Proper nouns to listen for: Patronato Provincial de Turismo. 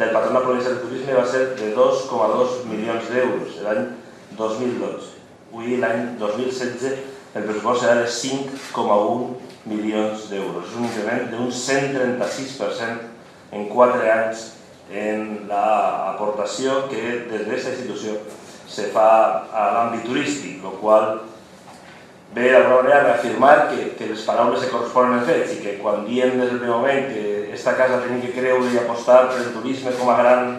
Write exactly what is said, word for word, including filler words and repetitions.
del Patronato Provincial de Turismo va a ser de dos coma dos milions d'euros el any dos mil dotze. Avui, l'any dos mil setze, el pressupost serà de cinc coma un milions d'euros. És un increment d'un cent trenta-sis per cent en quatre anys en l'aportació que des d'aquesta institució se fa a l'àmbit turístic, el qual ve a reafirmar que, que les paraules se corresponen als fets i que quan diem des del primer moment que esta casa ha de creure i apostar pel turisme com a gran